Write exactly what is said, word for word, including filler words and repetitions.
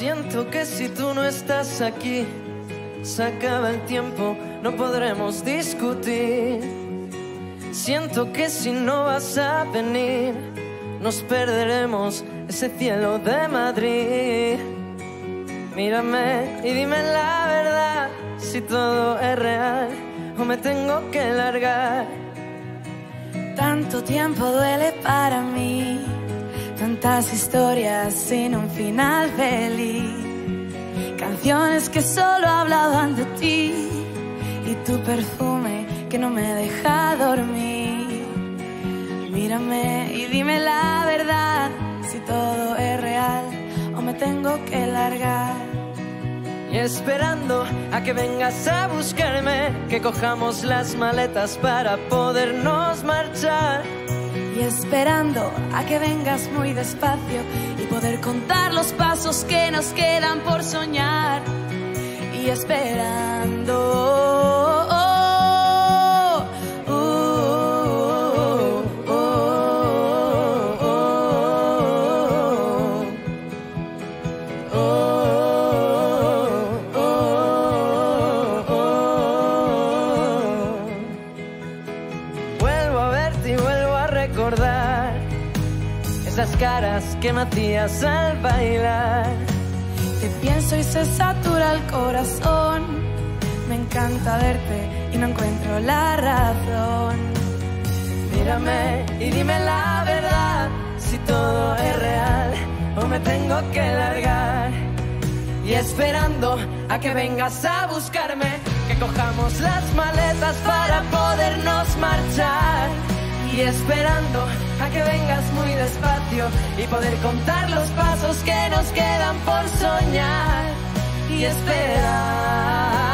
Siento que si tú no estás aquí, se acaba el tiempo, no podremos discutir. Siento que si no vas a venir, nos perderemos ese cielo de Madrid. Mírame y dime la verdad, si todo es real o me tengo que largar. Tanto tiempo duele para mí, tantas historias sin un final feliz, canciones que solo hablaban de ti y tu perfume que no me deja dormir. Mírame y dime la verdad, si todo es real o me tengo que largar. Y esperando a que vengas a buscarme, que cojamos las maletas para podernos marchar. Y esperando a que vengas muy despacio y poder contar los pasos que nos quedan por soñar. Y esperando, oh, oh, oh, oh, oh, oh, oh, oh. Esas caras que me hacías al bailar. Te pienso y se satura el corazón. Me encanta verte y no encuentro la razón. Mírame y dime la verdad, si todo es real o me tengo que largar. Y esperando a que vengas a buscarme, que cojamos las maletas para podernos marchar. Y esperando a que vengas muy despacio y poder contar los pasos que nos quedan por soñar. Y esperar.